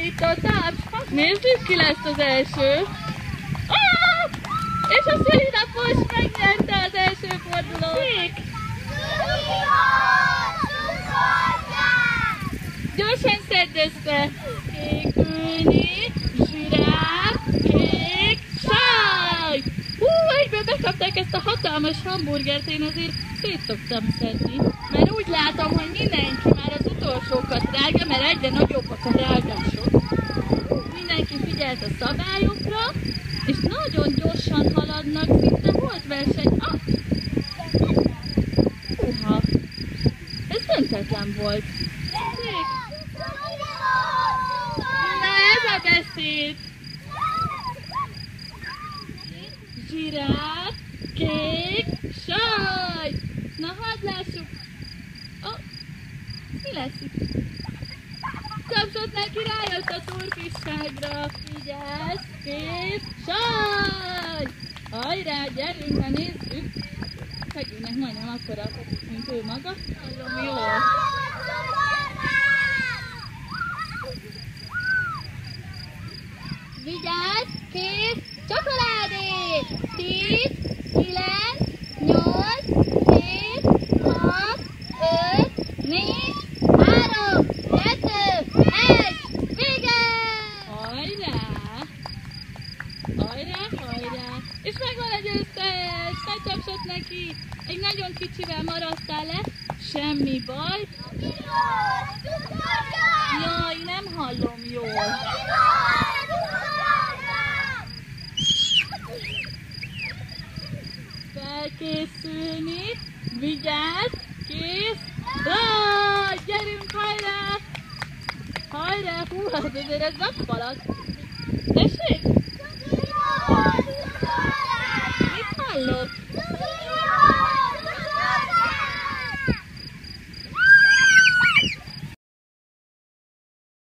állítottad? Nézd, ki lesz az első. Ah! És a szénapos megnyerte az első fordulót. Gyorsan szedd össze. Kék ülni, zsiráf, kék, sáj. Hú, egyből bekapták ezt a hatalmas hamburgert, én azért szét szoktam szedni. Mert úgy látom, hogy mindenki már az utolsókat rágja, mert egyre nagyobbak a rágások. Mindenki figyelt a szabályokra, és nagyon gyorsan haladnak, szinte volt verseny. Ah! Uha! Ez döntetlen volt. Na ez a beszéd! Zsiráf, kék, saj! Na hadd lássuk! Oh, mi lesz itt? Kapcsolt neki, rájött a turpisságra! Figyelsz, kész, saj! Hajrá, gyerünk, ha nézzük! Fegyőnek majdnem akkora a kopik, mint ő maga. Hallom jól! Vigyázz, kész, csokoládé! 10, 9, 8, 7, 6, 5, 4, 3, 2, 1, vége! Hajrá! Hajrá, hajrá! És megvan a győztes! Ne csapsod neki! Egy nagyon kicsivel maradtál le, semmi baj. Jaj, nem hallom jól. Felkészülni, vigyázz, kész, ráj, gyerünk, hajrá! Hajrá, hú, hát azért ez napfalat. Tessék?